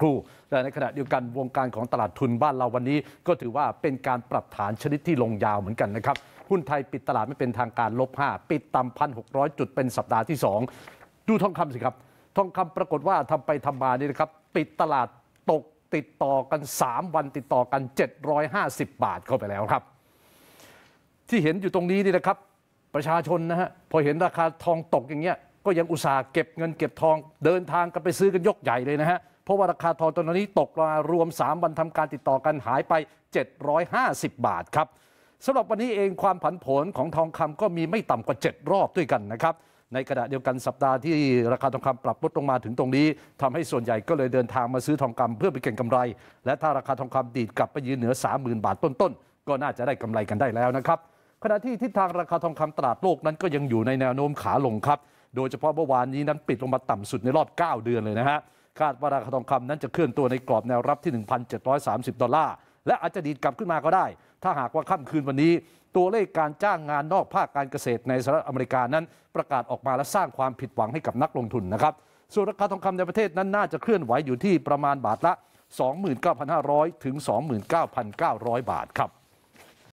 ครู่แต่ในขณะเดียวกันวงการของตลาดทุนบ้านเราวันนี้ก็ถือว่าเป็นการปรับฐานชนิดที่ลงยาวเหมือนกันนะครับหุ้นไทยปิดตลาดไม่เป็นทางการ-5ปิดต่ำ1,600 จุดเป็นสัปดาห์ที่2ดูทองคำสิครับทองคำปรากฏว่าทำไปทำมานี่นะครับปิดตลาดตกติดต่อกัน3วันติดต่อกัน750บาทเข้าไปแล้วครับที่เห็นอยู่ตรงนี้นี่นะครับประชาชนนะฮะพอเห็นราคาทองตกอย่างเงี้ยก็ยังอุตส่าห์เก็บเงินเก็บทองเดินทางกันไปซื้อกันยกใหญ่เลยนะฮะเพราะว่าราคาทองตอนนี้ตกมารวม3วันทำการติดต่อกันหายไป750บาทครับสำหรับวันนี้เองความผันผวนของทองคำก็มีไม่ต่ำกว่า7รอบด้วยกันนะครับในขณะเดียวกันสัปดาห์ที่ราคาทองคำปรับลดลงมาถึงตรงนี้ทำให้ส่วนใหญ่ก็เลยเดินทางมาซื้อทองคำเพื่อไปเก็งกำไรและถ้าราคาทองคำดีดกลับไปยืนเหนือ 30,000 บาทต้นๆก็น่าจะได้กำไรกันได้แล้วนะครับขณะที่ทิศทางราคาทองคำตลาดโลกนั้นก็ยังอยู่ในแนวโน้มขาลงครับโดยเฉพาะเมื่อวานนี้นั้นปิดลงมาต่ำสุดในรอบ9เดือนเลยนะฮะคาดว่าราคาทองคำนั้นจะเคลื่อนตัวในกรอบแนวรับที่ 1,730 ดอลลาร์และอาจจะดีดกลับขึ้นมาก็ได้ถ้าหากว่าค่ำคืนวันนี้ตัวเลขการจ้างงานนอกภาคการเกษตรในสหรัฐอเมริกานั้นประกาศออกมาและสร้างความผิดหวังให้กับนักลงทุนนะครับส่วนราคาทองคำในประเทศนั้นน่าจะเคลื่อนไหวอยู่ที่ประมาณบาทละ 29,500 ถึง 29,900 บาทครับ